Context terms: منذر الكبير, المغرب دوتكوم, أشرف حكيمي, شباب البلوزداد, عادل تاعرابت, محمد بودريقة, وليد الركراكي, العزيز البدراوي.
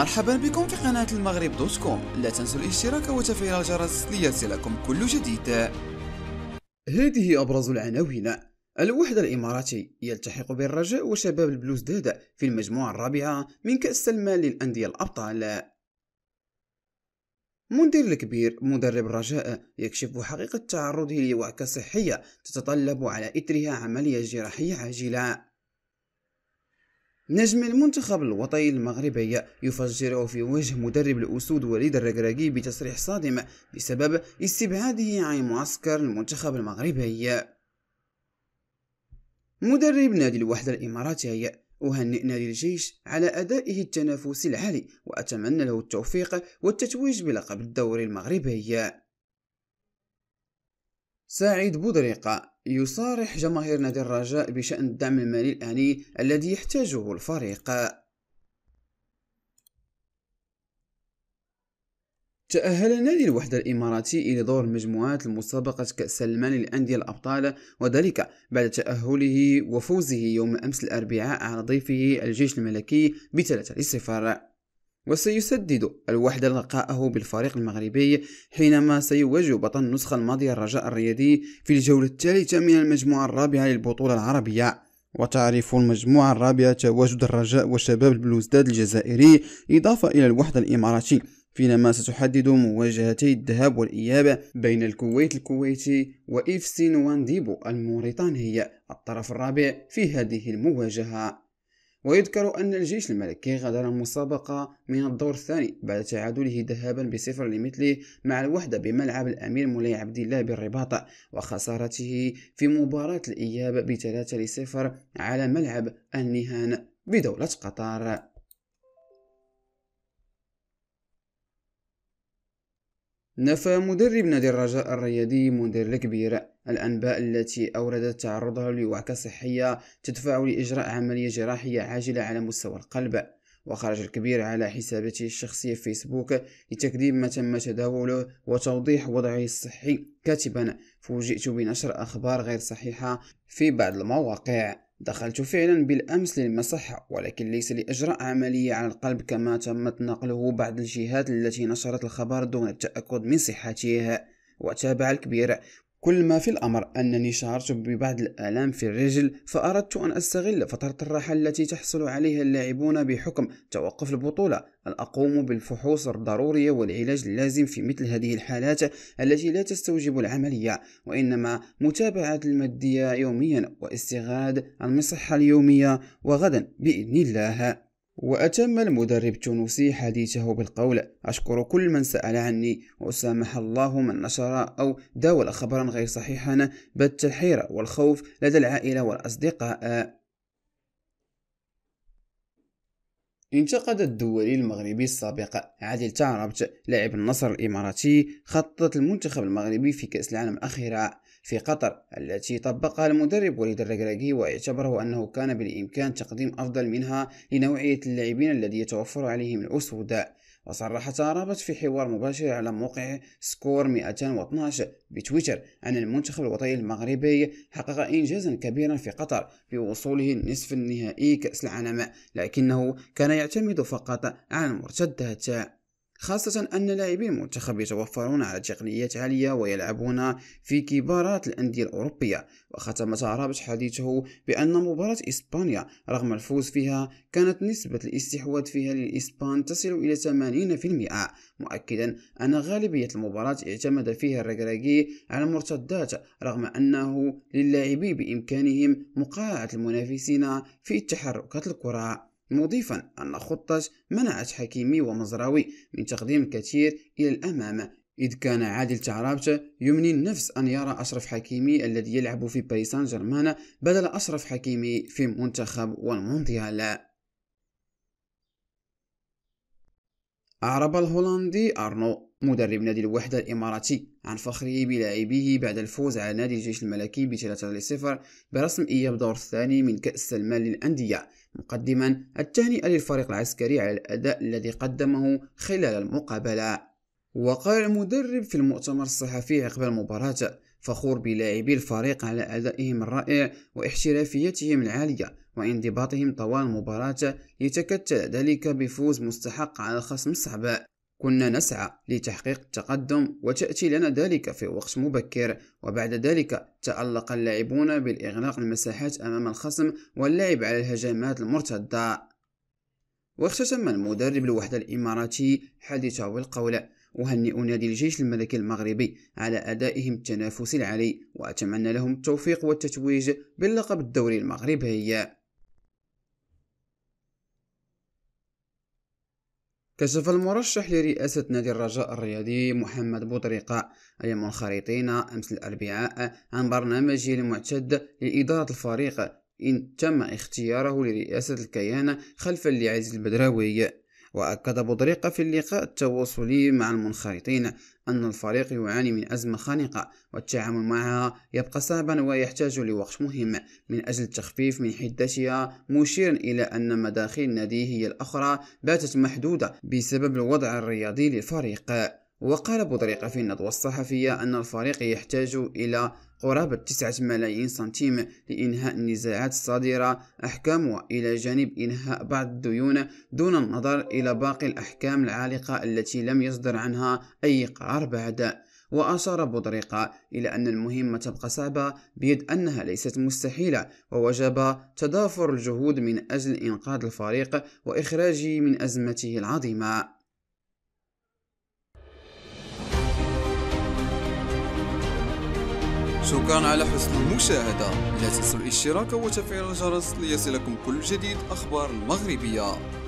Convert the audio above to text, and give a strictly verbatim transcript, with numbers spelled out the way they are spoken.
مرحبا بكم في قناة المغرب دوت كوم، لا تنسوا الاشتراك وتفعيل الجرس ليصلكم كل جديد. هذه أبرز العناوين. الوحدة الإماراتي يلتحق بالرجاء وشباب البلوزداد في المجموعة الرابعة من كأس سلمان للأندية الأبطال. منذر الكبير مدرب الرجاء يكشف حقيقة تعرضه لوعكة صحية تتطلب على إثرها عملية جراحية عاجلة. نجم المنتخب الوطني المغربي يفجره في وجه مدرب الأسود وليد الركراكي بتصريح صادم بسبب استبعاده عن معسكر المنتخب المغربي. مدرب نادي الوحدة الإماراتي: أهنئ نادي الجيش على أدائه التنافسي العالي وأتمنى له التوفيق والتتويج بلقب الدوري المغربي. سعيد بودريقة يصارح جماهير نادي الرجاء بشأن الدعم المالي الآني الذي يحتاجه الفريق. تأهل نادي الوحدة الإماراتي إلى دور المجموعات لمسابقة كأس سلمان للأندية الأبطال، وذلك بعد تأهله وفوزه يوم أمس الأربعاء على ضيفه الجيش الملكي بثلاثة صفر. وسيسدد الوحدة لقاءه بالفريق المغربي حينما سيواجه بطل النسخة الماضية الرجاء الرياضي في الجولة الثالثة من المجموعة الرابعة للبطولة العربية. وتعرف المجموعة الرابعة تواجد الرجاء وشباب البلوزداد الجزائري إضافة إلى الوحدة الإماراتي، فيما ستحدد مواجهتي الذهاب والإياب بين الكويت الكويتي وإف سي نوانديبو الموريتاني الطرف الرابع في هذه المواجهة. ويذكر أن الجيش الملكي غادر المسابقة من الدور الثاني بعد تعادله ذهابا بصفر لمثله مع الوحدة بملعب الأمير مولاي عبد الله بالرباط، وخسارته في مباراة الإياب بثلاثة لصفر على ملعب النهان بدولة قطر. نفى مدرب نادي الرجاء الرياضي منذر الكبير الأنباء التي أوردت تعرضها لوعكة صحية تدفع لإجراء عملية جراحية عاجلة على مستوى القلب، وخرج الكبير على حساباته الشخصي في فيسبوك لتكذيب ما تم تداوله وتوضيح وضعه الصحي، كاتبا: فوجئت بنشر أخبار غير صحيحة في بعض المواقع. دخلت فعلا بالأمس للمصحة ولكن ليس لإجراء عملية على القلب كما تمت نقله بعض الجهات التي نشرت الخبر دون التأكد من صحته. وتابع الكبير: كل ما في الأمر أنني شعرت ببعض الآلام في الرجل فأردت أن أستغل فترة الراحة التي تحصل عليها اللاعبون بحكم توقف البطولة أن أقوم بالفحوص الضرورية والعلاج اللازم في مثل هذه الحالات التي لا تستوجب العملية، وإنما متابعة المادية يوميا واستغاد المصحة اليومية وغدا بإذن الله. وأتم المدرب التونسي حديثه بالقول: أشكر كل من سأل عني وسامح الله من نشر أو داول خبرا غير صحيحا، بث الحيرة والخوف لدى العائلة والأصدقاء. انتقد الدولي المغربي السابق عادل تاعرابت لاعب النصر الإماراتي خطة المنتخب المغربي في كأس العالم الأخيرة في قطر التي طبقها المدرب وليد الركراكي، واعتبره أنه كان بالإمكان تقديم أفضل منها لنوعية اللاعبين الذي يتوفر عليهم الأسود. وصرح تاعرابت في حوار مباشر على موقع سكور مئتين واثناش بتويتر أن المنتخب الوطني المغربي حقق إنجازا كبيرا في قطر بوصوله النصف النهائي كأس العالم، لكنه كان يعتمد فقط على المرتدات، خاصة أن لاعبي المنتخب يتوفرون على تقنيات عالية ويلعبون في كبارات الأندية الأوروبية. وختم تاعرابت حديثه بأن مباراة إسبانيا رغم الفوز فيها كانت نسبة الاستحواذ فيها للإسبان تصل إلى ثمانين بالمئة، مؤكدا أن غالبية المباراة اعتمد فيها الركراكي على المرتدات رغم أنه للاعبي بإمكانهم مقاطعة المنافسين في تحركات الكرة، مضيفا أن خطة منعت حكيمي ومزراوي من تقديم الكثير إلى الأمام، إذ كان عادل تاعرابت يمني النفس أن يرى أشرف حكيمي الذي يلعب في باريس سان جيرمان بدل أشرف حكيمي في منتخب والمونديال. أعرب الهولندي أرنو مدرب نادي الوحدة الإماراتي عن فخره بلاعبيه بعد الفوز على نادي الجيش الملكي بثلاثة لصفر برسم إياب دور الثاني من كأس سلمان للأندية، مقدما التهنئة للفريق العسكري على الأداء الذي قدمه خلال المقابلة. وقال المدرب في المؤتمر الصحفي عقب المباراة: فخور بلاعبي الفريق على أدائهم الرائع واحترافيتهم العالية وانضباطهم طوال المباراة، ليتكتل ذلك بفوز مستحق على خصم صعب. كنا نسعى لتحقيق التقدم وتأتي لنا ذلك في وقت مبكر، وبعد ذلك تألق اللاعبون بالإغلاق المساحات أمام الخصم واللعب على الهجمات المرتدة. واختتم المدرب الوحدة الإماراتي حديثه بالقول: أهنئ نادي الجيش الملكي المغربي على أدائهم التنافسي العالي، وأتمنى لهم التوفيق والتتويج باللقب الدولي المغربي. كشف المرشح لرئاسة نادي الرجاء الرياضي محمد بودريقة أمام الخريطين أمس الأربعاء عن برنامجه المعتد لإدارة الفريق إن تم اختياره لرئاسة الكيان خلف العزيز البدراوي. وأكد بودريقة في اللقاء التواصلي مع المنخرطين أن الفريق يعاني من أزمة خانقة والتعامل معها يبقى صعبا ويحتاج لوقت مهم من أجل التخفيف من حدتها، مشيرا إلى أن مداخيل ناديه الأخرى باتت محدودة بسبب الوضع الرياضي للفريق. وقال بودريقة في الندوة الصحفية أن الفريق يحتاج إلى قرابة تسعة ملايين سنتيم لإنهاء النزاعات الصادرة أحكامها، إلى جانب إنهاء بعض الديون دون النظر إلى باقي الأحكام العالقة التي لم يصدر عنها أي قرار بعد. وأشار بودريقة إلى أن المهمة تبقى صعبة بيد أنها ليست مستحيلة، ووجب تضافر الجهود من أجل إنقاذ الفريق وإخراجه من أزمته العظيمة. شكرا على حسن المشاهدة، لا تنسوا الاشتراك وتفعيل الجرس ليصلكم كل جديد أخبار المغربية.